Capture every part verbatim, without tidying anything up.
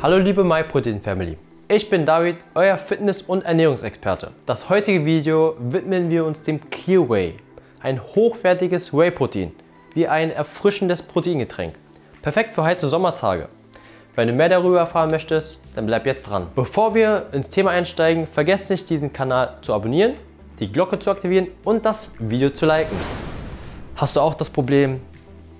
Hallo liebe MyProteinFamily, ich bin David, euer Fitness- und Ernährungsexperte. Das heutige Video widmen wir uns dem Clear Whey, ein hochwertiges Whey-Protein, wie ein erfrischendes Proteingetränk. Perfekt für heiße Sommertage. Wenn du mehr darüber erfahren möchtest, dann bleib jetzt dran. Bevor wir ins Thema einsteigen, vergesst nicht, diesen Kanal zu abonnieren, die Glocke zu aktivieren und das Video zu liken. Hast du auch das Problem,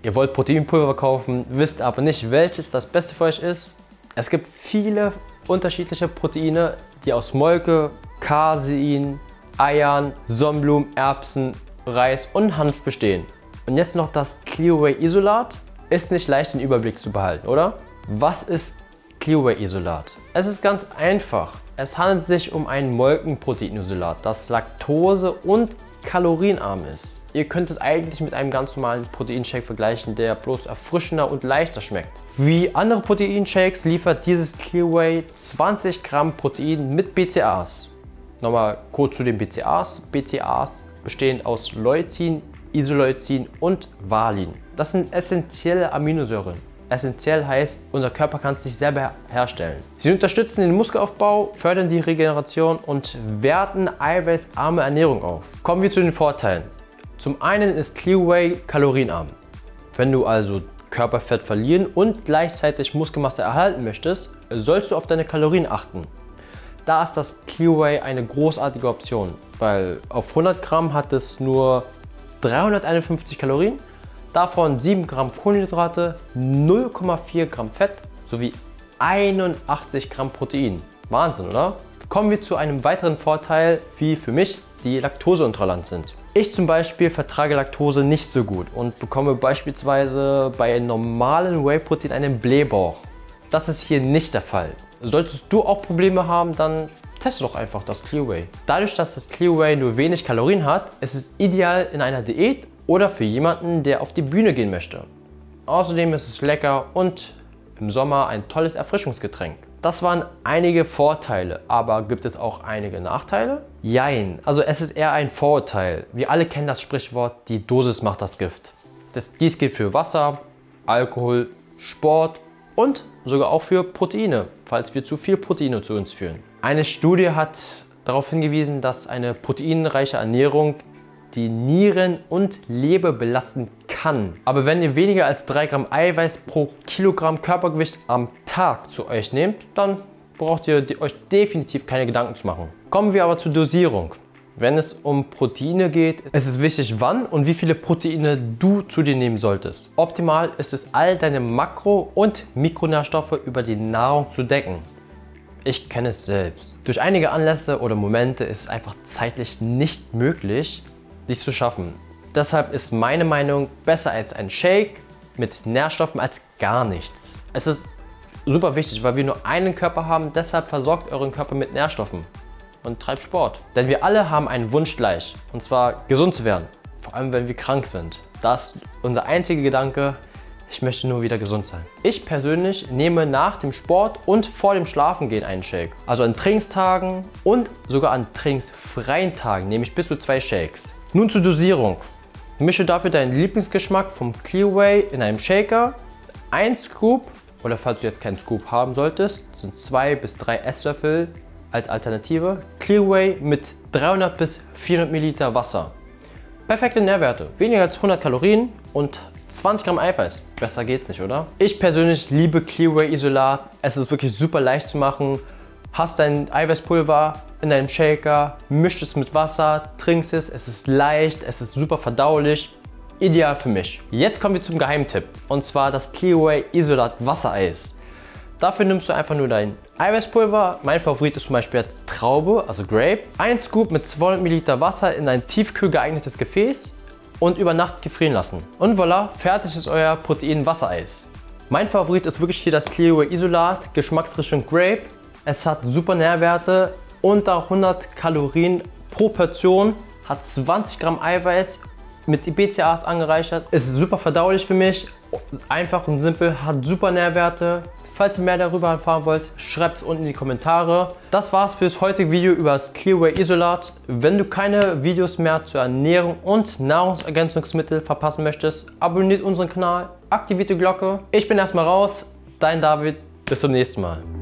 ihr wollt Proteinpulver kaufen, wisst aber nicht, welches das Beste für euch ist? Es gibt viele unterschiedliche Proteine, die aus Molke, Casein, Eiern, Sonnenblumen, Erbsen, Reis und Hanf bestehen. Und jetzt noch das Clear Whey Isolate. Ist nicht leicht, den Überblick zu behalten, oder? Was ist Clear Whey Isolat? Es ist ganz einfach. Es handelt sich um ein Molkenproteinisolat, das Laktose- und kalorienarm ist. Ihr könnt es eigentlich mit einem ganz normalen Proteinshake vergleichen, der bloß erfrischender und leichter schmeckt. Wie andere Proteinshakes liefert dieses Clear Whey zwanzig Gramm Protein mit B C A As. Nochmal kurz zu den B C A As. B C A As bestehen aus Leucin, Isoleucin und Valin. Das sind essentielle Aminosäuren. Essentiell heißt, unser Körper kann es sich selber herstellen. Sie unterstützen den Muskelaufbau, fördern die Regeneration und werten eiweißarme Ernährung auf. Kommen wir zu den Vorteilen. Zum einen ist Clear Whey kalorienarm. Wenn du also Körperfett verlieren und gleichzeitig Muskelmasse erhalten möchtest, sollst du auf deine Kalorien achten. Da ist das Clear Whey eine großartige Option, weil auf hundert Gramm hat es nur dreihunderteinundfünfzig Kalorien, davon sieben Gramm Kohlenhydrate, null Komma vier Gramm Fett sowie einundachtzig Gramm Protein. Wahnsinn, oder? Kommen wir zu einem weiteren Vorteil, wie für mich die Laktoseintolerant sind. Ich zum Beispiel vertrage Laktose nicht so gut und bekomme beispielsweise bei normalen Whey-Protein einen Blähbauch. Das ist hier nicht der Fall. Solltest du auch Probleme haben, dann teste doch einfach das Clear Whey. Dadurch, dass das Clear Whey nur wenig Kalorien hat, ist es ideal in einer Diät oder für jemanden, der auf die Bühne gehen möchte. Außerdem ist es lecker und im Sommer ein tolles Erfrischungsgetränk. Das waren einige Vorteile, aber gibt es auch einige Nachteile? Jein, also es ist eher ein Vorurteil. Wir alle kennen das Sprichwort, die Dosis macht das Gift. Das, dies gilt für Wasser, Alkohol, Sport und sogar auch für Proteine, falls wir zu viel Proteine zu uns führen. Eine Studie hat darauf hingewiesen, dass eine proteinreiche Ernährung die Nieren und Leber belasten kann. Aber wenn ihr weniger als drei Gramm Eiweiß pro Kilogramm Körpergewicht am Tag zu euch nehmt, dann braucht ihr euch definitiv keine Gedanken zu machen. Kommen wir aber zur Dosierung. Wenn es um Proteine geht, ist es wichtig, wann und wie viele Proteine du zu dir nehmen solltest. Optimal ist es, all deine Makro- und Mikronährstoffe über die Nahrung zu decken. Ich kenne es selbst. Durch einige Anlässe oder Momente ist es einfach zeitlich nicht möglich, dies zu schaffen. Deshalb ist meine Meinung, besser als ein Shake mit Nährstoffen als gar nichts. Es ist super wichtig, weil wir nur einen Körper haben, deshalb versorgt euren Körper mit Nährstoffen und treibt Sport. Denn wir alle haben einen Wunsch gleich, und zwar gesund zu werden, vor allem wenn wir krank sind. Da ist unser einziger Gedanke, ich möchte nur wieder gesund sein. Ich persönlich nehme nach dem Sport und vor dem Schlafengehen einen Shake. Also an Trainingstagen und sogar an trainingsfreien Tagen nehme ich bis zu zwei Shakes. Nun zur Dosierung. Mische dafür deinen Lieblingsgeschmack vom Clear Whey in einem Shaker. Ein Scoop, oder falls du jetzt keinen Scoop haben solltest, sind zwei bis drei Esslöffel als Alternative. Clear Whey mit dreihundert bis vierhundert Milliliter Wasser. Perfekte Nährwerte, weniger als hundert Kalorien und zwanzig Gramm Eiweiß. Besser geht's nicht, oder? Ich persönlich liebe Clear Whey Isolat. Es ist wirklich super leicht zu machen. Hast dein Eiweißpulver in deinem Shaker, mischt es mit Wasser, trinkst es, es ist leicht, es ist super verdaulich, ideal für mich. Jetzt kommen wir zum Geheimtipp, und zwar das Clear Whey Isolat Wassereis. Dafür nimmst du einfach nur dein Eiweißpulver, mein Favorit ist zum Beispiel jetzt Traube, also Grape, ein Scoop mit zweihundert Milliliter Wasser in ein tiefkühl geeignetes Gefäß und über Nacht gefrieren lassen. Und voilà, fertig ist euer Protein-Wassereis. Mein Favorit ist wirklich hier das Clear Whey Isolat, Geschmacksrichtung Grape. Es hat super Nährwerte, unter hundert Kalorien pro Portion, hat zwanzig Gramm Eiweiß mit B C A As angereichert, ist super verdaulich für mich, einfach und simpel, hat super Nährwerte. Falls ihr mehr darüber erfahren wollt, schreibt es unten in die Kommentare. Das war's für das heutige Video über das Clear Whey Isolat. Wenn du keine Videos mehr zur Ernährung und Nahrungsergänzungsmittel verpassen möchtest, abonniert unseren Kanal, aktiviert die Glocke. Ich bin erstmal raus. Dein David, bis zum nächsten Mal.